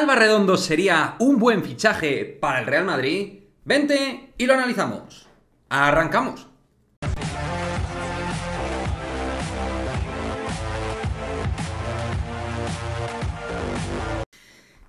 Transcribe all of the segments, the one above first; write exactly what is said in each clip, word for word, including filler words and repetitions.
Alba Redondo sería un buen fichaje para el Real Madrid. Vente y lo analizamos. Arrancamos.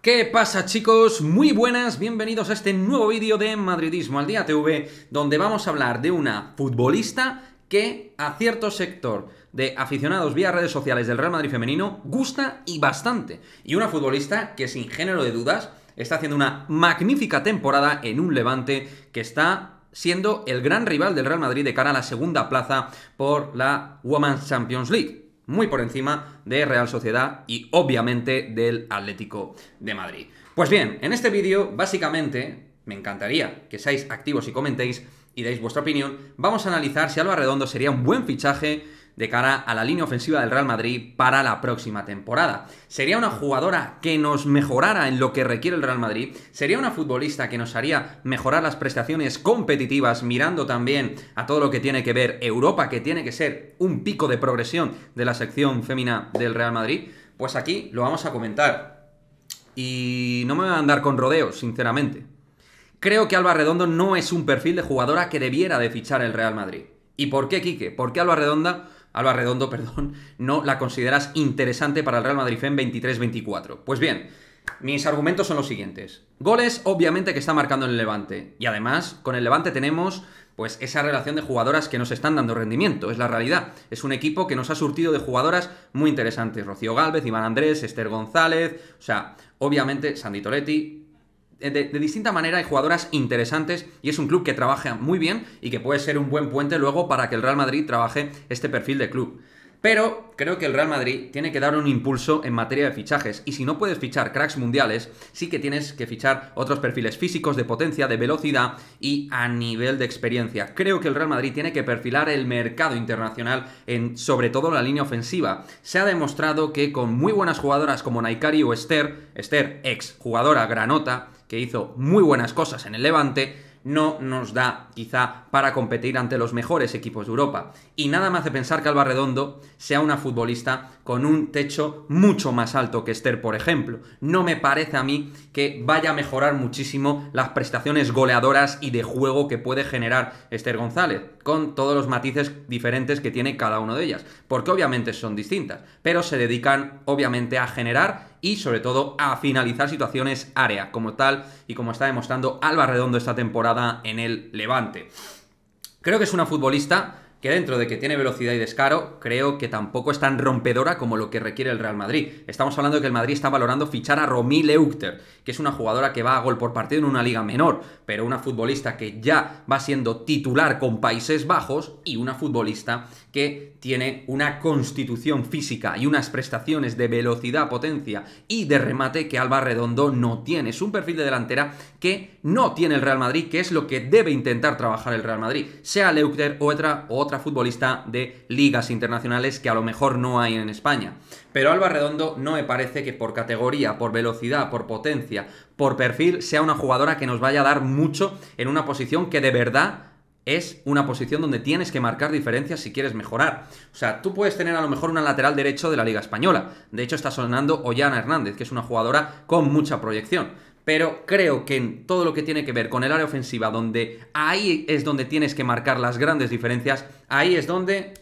¿Qué pasa, chicos? Muy buenas, bienvenidos a este nuevo vídeo de Madridismo al Día T V, donde vamos a hablar de una futbolista que a cierto sector de aficionados vía redes sociales del Real Madrid femenino gusta y bastante. Y una futbolista que, sin género de dudas, está haciendo una magnífica temporada en un Levante que está siendo el gran rival del Real Madrid de cara a la segunda plaza por la Women's Champions League. Muy por encima de Real Sociedad y obviamente del Atlético de Madrid. Pues bien, en este vídeo básicamente me encantaría que seáis activos y comentéis y deis vuestra opinión. Vamos a analizar si Alba Redondo sería un buen fichaje de cara a la línea ofensiva del Real Madrid para la próxima temporada. Sería una jugadora que nos mejorara en lo que requiere el Real Madrid. Sería una futbolista que nos haría mejorar las prestaciones competitivas, mirando también a todo lo que tiene que ver Europa, que tiene que ser un pico de progresión de la sección fémina del Real Madrid. Pues aquí lo vamos a comentar. Y no me voy a andar con rodeos, sinceramente. Creo que Alba Redondo no es un perfil de jugadora que debiera de fichar el Real Madrid. ¿Y por qué, Quique? ¿Por qué Alba Redonda... Alba Redondo, perdón, no la consideras interesante para el Real Madrid F E M veintitrés veinticuatro. Pues bien, mis argumentos son los siguientes. Goles, obviamente, que está marcando en el Levante. Y además, con el Levante tenemos pues esa relación de jugadoras que nos están dando rendimiento. Es la realidad. Es un equipo que nos ha surtido de jugadoras muy interesantes. Rocío Gálvez, Iván Andrés, Esther González... O sea, obviamente, Sanditoletti... De, de distinta manera hay jugadoras interesantes y es un club que trabaja muy bien y que puede ser un buen puente luego para que el Real Madrid trabaje este perfil de club. Pero creo que el Real Madrid tiene que dar un impulso en materia de fichajes, y si no puedes fichar cracks mundiales, sí que tienes que fichar otros perfiles físicos, de potencia, de velocidad y a nivel de experiencia. Creo que el Real Madrid tiene que perfilar el mercado internacional en sobre todo la línea ofensiva. Se ha demostrado que con muy buenas jugadoras como Naikari o Esther, Esther, ex jugadora granota, que hizo muy buenas cosas en el Levante, no nos da quizá para competir ante los mejores equipos de Europa. Y nada me hace pensar que Alba Redondo sea una futbolista con un techo mucho más alto que Esther, por ejemplo. No me parece a mí que vaya a mejorar muchísimo las prestaciones goleadoras y de juego que puede generar Esther González, con todos los matices diferentes que tiene cada una de ellas, porque obviamente son distintas, pero se dedican obviamente a generar y sobre todo a finalizar situaciones área, como tal y como está demostrando Alba Redondo esta temporada en el Levante. Creo que es una futbolista que, dentro de que tiene velocidad y descaro, creo que tampoco es tan rompedora como lo que requiere el Real Madrid. Estamos hablando de que el Madrid está valorando fichar a Romée Leuchter, que es una jugadora que va a gol por partido en una liga menor, pero una futbolista que ya va siendo titular con Países Bajos y una futbolista que tiene una constitución física y unas prestaciones de velocidad, potencia y de remate que Alba Redondo no tiene. Es un perfil de delantera que no tiene el Real Madrid, que es lo que debe intentar trabajar el Real Madrid, sea Leuchter o otra o otra otra futbolista de ligas internacionales que a lo mejor no hay en España. Pero Alba Redondo no me parece que por categoría, por velocidad, por potencia, por perfil, sea una jugadora que nos vaya a dar mucho en una posición que de verdad es una posición donde tienes que marcar diferencias si quieres mejorar. O sea, tú puedes tener a lo mejor una lateral derecho de la Liga Española. De hecho, está sonando Oyana Hernández, que es una jugadora con mucha proyección. Pero creo que en todo lo que tiene que ver con el área ofensiva, donde ahí es donde tienes que marcar las grandes diferencias, ahí es donde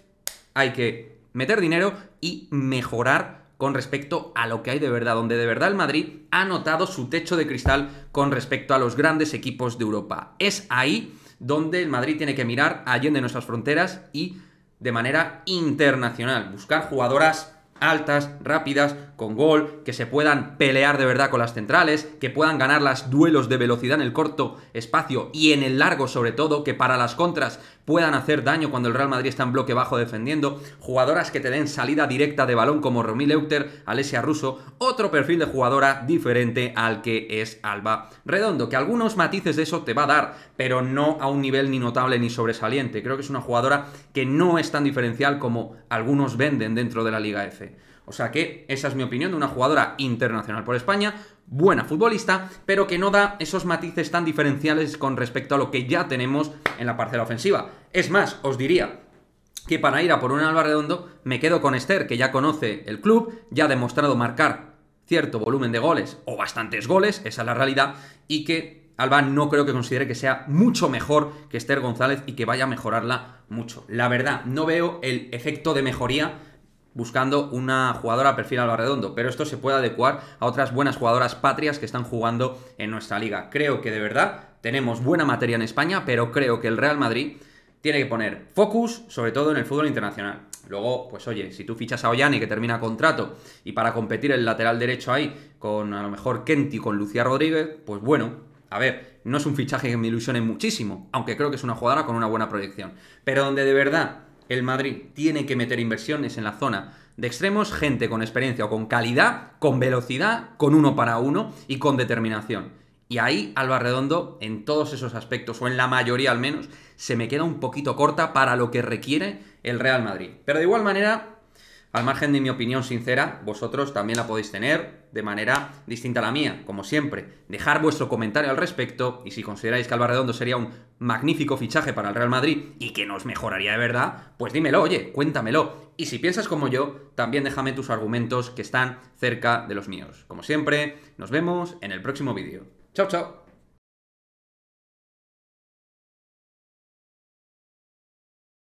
hay que meter dinero y mejorar con respecto a lo que hay de verdad, donde de verdad el Madrid ha notado su techo de cristal con respecto a los grandes equipos de Europa. Es ahí donde el Madrid tiene que mirar allende nuestras fronteras y de manera internacional, buscar jugadoras altas, rápidas, con gol, que se puedan pelear de verdad con las centrales, que puedan ganar los duelos de velocidad en el corto espacio y en el largo sobre todo, que para las contras puedan hacer daño cuando el Real Madrid está en bloque bajo defendiendo, jugadoras que te den salida directa de balón como Romée Leuchter, Alessia Russo, otro perfil de jugadora diferente al que es Alba Redondo, que algunos matices de eso te va a dar, pero no a un nivel ni notable ni sobresaliente. Creo que es una jugadora que no es tan diferencial como algunos venden dentro de la Liga F. O sea que esa es mi opinión de una jugadora internacional por España, buena futbolista, pero que no da esos matices tan diferenciales con respecto a lo que ya tenemos en la parcela ofensiva. Es más, os diría que para ir a por un Alba Redondo me quedo con Esther, que ya conoce el club, ya ha demostrado marcar cierto volumen de goles o bastantes goles, esa es la realidad, y que Alba no creo que considere que sea mucho mejor que Esther González y que vaya a mejorarla mucho. La verdad, no veo el efecto de mejoría buscando una jugadora perfil Alba Redondo, pero esto se puede adecuar a otras buenas jugadoras patrias que están jugando en nuestra liga. Creo que de verdad tenemos buena materia en España, pero creo que el Real Madrid tiene que poner focus, sobre todo en el fútbol internacional. Luego, pues oye, si tú fichas a Ollani, que termina contrato, y para competir el lateral derecho ahí con a lo mejor Kenty, con Lucía Rodríguez, pues bueno, a ver, no es un fichaje que me ilusione muchísimo, aunque creo que es una jugadora con una buena proyección. Pero donde de verdad el Madrid tiene que meter inversiones en la zona de extremos, gente con experiencia o con calidad, con velocidad, con uno para uno y con determinación. Y ahí Alba Redondo, en todos esos aspectos, o en la mayoría al menos, se me queda un poquito corta para lo que requiere el Real Madrid. Pero de igual manera, al margen de mi opinión sincera, vosotros también la podéis tener de manera distinta a la mía, como siempre. Dejar vuestro comentario al respecto, y si consideráis que Alba Redondo sería un magnífico fichaje para el Real Madrid y que nos mejoraría de verdad, pues dímelo, oye, cuéntamelo. Y si piensas como yo, también déjame tus argumentos que están cerca de los míos. Como siempre, nos vemos en el próximo vídeo. Chao, chao.